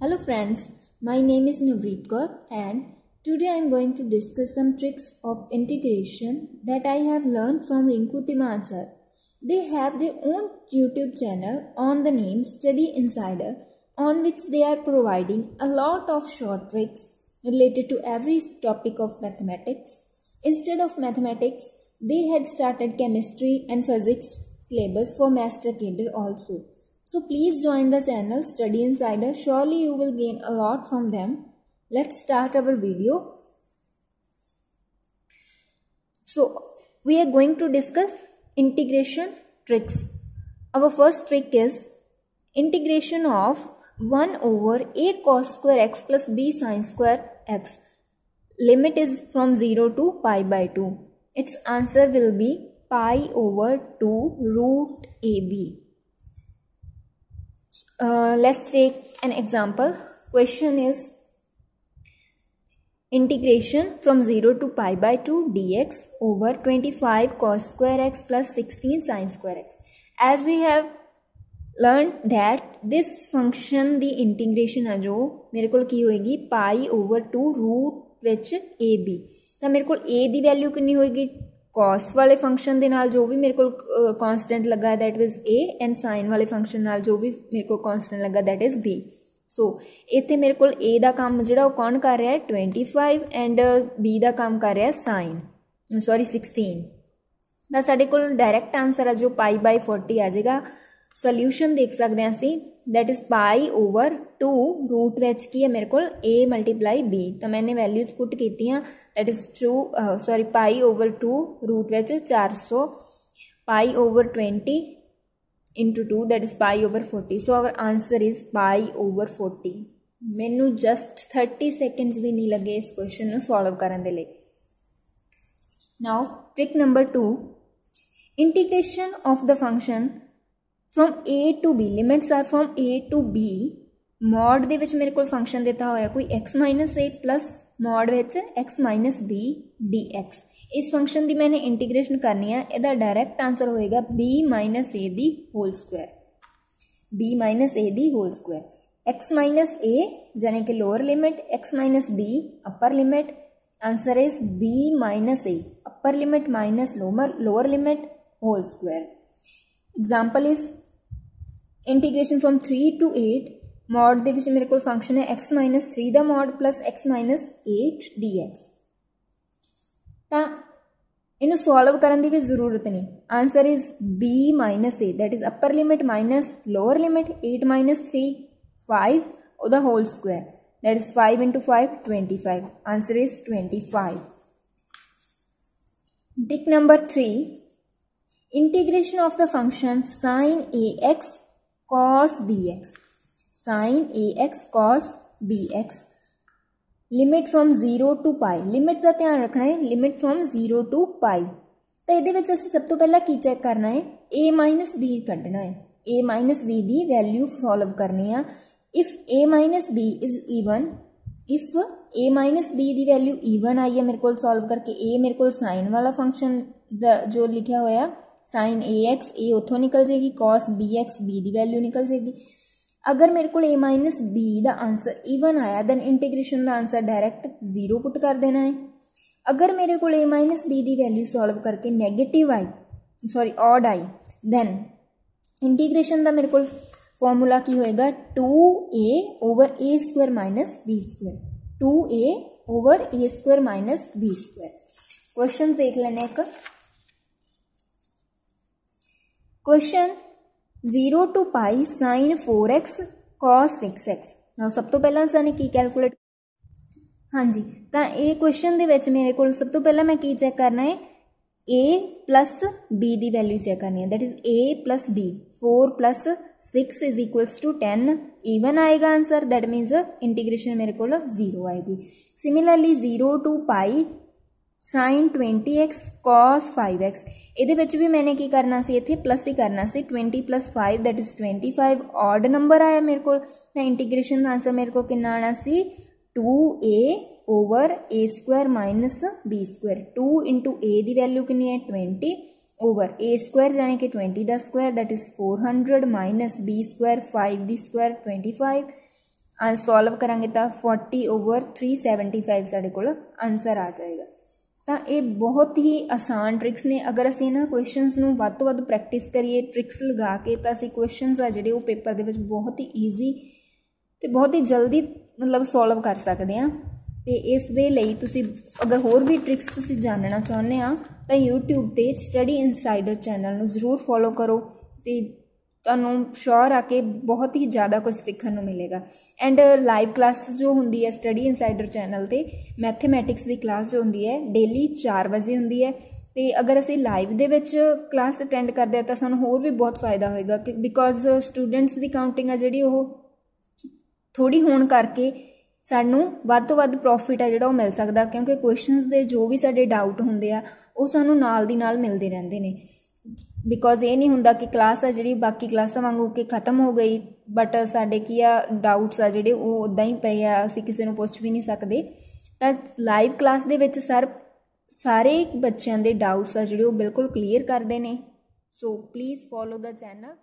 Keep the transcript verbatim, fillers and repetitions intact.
Hello friends, my name is Navreet Kaur and today I am going to discuss some tricks of integration that I have learned from Rinku Dhiman sir. They have their own YouTube channel on the name Study Insider on which they are providing a lot of short tricks related to every topic of mathematics. Instead of mathematics, they had started chemistry and physics syllabus for Master Cadre also. So please join the channel Study Insider. Surely you will gain a lot from them. Let's start our video. So we are going to discuss integration tricks. Our first trick is integration of one over a cos square x plus b sin square x. Limit is from zero to pi by two. Its answer will be pi over two root ab. Uh, let's take an example. Question is integration from zero to pi by two dx over twenty-five cos square x plus sixteen sin square x. As we have learned that this function the integration है जो मेरे को की होएगी pi over two root विच A B तो मेरे को ए दी वैल्यू कितनी होएगी कॉस वाले फंक्शन दे नाल जो भी मेरे को कांस्टेंट लगा that is A and sine वाले फंक्शन नाल जो भी मेरे को कांस्टेंट लगा दैट इज बी सो इतने मेरे को ए दा काम जिहड़ा वो कौन कर रहा है ट्वेंटी फाइव एंड बी दा काम कर रहा है साइन सॉरी सिक्सटीन तो साडे कोल डायरैक्ट आंसर है जो पाई बाई फोर्टी आ जाएगा सोल्यूशन देख सकते हैं असी that is pi over two root विच की है मेरे को ए मल्टीप्लाई बी तो मैंने वैल्यूज पुट की that is two sorry pi over two root विच चार सौ pi over twenty into two that is pi over forty so our answer is pi over forty मैनू जस्ट थर्टी सैकेंड्स भी नहीं लगे इस क्वेश्चन को सॉल्व करने के लिए now trick number two integration of the function from A to B limits are from A to B mod दे विच मेरे को फंक्शन दिता होया कोई X minus A plus mod विच X minus B D X इस फंक्शन की मैंने इंटीग्रेशन करनी है इसका डायरैक्ट आंसर होएगा B minus A the whole square B minus A the whole square X minus A यानी कि lower limit X minus B upper limit answer is B minus A upper limit minus lower lower limit whole square example is integration from three to eight mod दे विच मेरे को function है X minus three का mod plus X minus eight D X तो इन्हें solve करने की भी जरूरत नहीं answer is B minus A that is upper limit minus lower limit eight minus three five उसका whole square that is five into five twenty five answer is twenty five trick number three integration of the function sine A X cos B X sine A X cos B X limit from zero to pi limit का ध्यान रखना है limit from zero to pi तो ये सब तो पहला की चेक करना है ए माइनस बी कढ़ना है ए माइनस बी की वैल्यू सॉल्व करनी है if A minus B is even if A minus B की वैल्यू ईवन आई है मेरे को सॉल्व करके ए मेरे को साइन वाला फंक्शन जो लिखा हुआ साइन ए एक्स ए उथों निकल जाएगी कॉस बी एक्स बी की वैल्यू निकल जाएगी अगर मेरे को ए माइनस बी का आंसर ईवन आया दैन इंटीग्रेशन का आंसर डायरैक्ट जीरो पुट कर देना है अगर मेरे को ए माइनस बी की वैल्यू सॉल्व करके नैगेटिव आई सॉरी ऑड आई दैन इंटीग्रेशन का मेरे को फॉर्मूला की होएगा two A over A square minus B square two A over A square minus B square question देख लेने एक question zero to pi sine four X cos six X ना सब तो पहला साने की कैलकुलेट हाँ जी तो ये क्वेश्चन दे विच मेरे को सब तो पहला मैं की चेक करना है ए प्लस बी की वैल्यू चेक करनी है that is A plus B four plus six is equals to ten even आएगा आंसर दैट मीन्स इंटीग्रेशन मेरे को जीरो आएगी similarly zero to pi sine twenty X cos five X ये भी मैंने की करना सी इतने प्लस ही करना सी twenty plus five that is twenty five odd number आया मेरे को इंटीग्रेशन का आंसर मेरे को कि आना सी two A over A square minus B square two into A की वैल्यू कितनी है ट्वेंटी ओवर ए स्क्वायर यानी कि ट्वेंटी का square that is four hundred minus B square five द स्क्वायर ट्वेंटी फाइव सोल्व करांगे तो forty over three seventy five साढ़े को आंसर आ जाएगा। तो ये बहुत ही आसान ट्रिक्स ने, अगर असी इन्ह क्वेश्चनस नूं वध तों वध प्रैक्टिस करिए ट्रिक्स लगा के तो असी क्वेश्चनस आ जिहड़े पेपर दे विच बहुत ही ईजी तो बहुत ही जल्दी मतलब सोल्व कर सकते हैं। तो इस दे लई तुसी अगर होर भी ट्रिक्स तुसी जानना चाहुंदे आ तो यूट्यूब ते स्टडी इनसाइडर चैनल नूं जरूर फॉलो करो, तो तुहानूं श्योर आके बहुत ही ज़्यादा कुछ सीखने को मिलेगा। एंड लाइव क्लास जो होंगी है स्टडी इनसाइडर चैनल पे मैथमेटिक्स की क्लास जो होंगी है डेली चार बजे होंगी है। तो अगर असी लाइव दे विच क्लास अटेंड करते हैं तो सानूं होर भी बहुत फायदा होएगा कि बिकॉज स्टूडेंट्स की काउंटिंग है जिहड़ी वो थोड़ी होने करके सानूं वध तों वध प्रॉफिट है जिहड़ा वो मिल सकदा, क्योंकि क्वेश्चनस दे जो भी साडे डाउट होंदे आ वो सानूं नाल दी नाल मिलदे रहिंदे ने। बिकॉज ये नहीं होंदा कि क्लास आ जिहड़ी बाकी क्लासां वांगू के खत्म हो गई बट साडे की आ डाउट्स आ जिहड़े वो उदां ही पए आ, असीं किसी नूं पुछ भी नहीं सकदे। तां लाइव क्लास दे विच सर सारे बच्चों के डाउट्स आ जिहड़े वो बिल्कुल क्लीयर करदे ने। So please follow the channel.